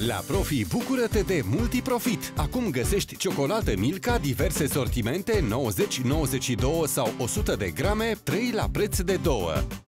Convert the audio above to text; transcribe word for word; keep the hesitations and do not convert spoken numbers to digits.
La Profi, bucură-te de Multiprofit! Acum găsești ciocolată Milka, diverse sortimente, nouăzeci, nouăzeci și două sau o sută de grame, trei la preț de două.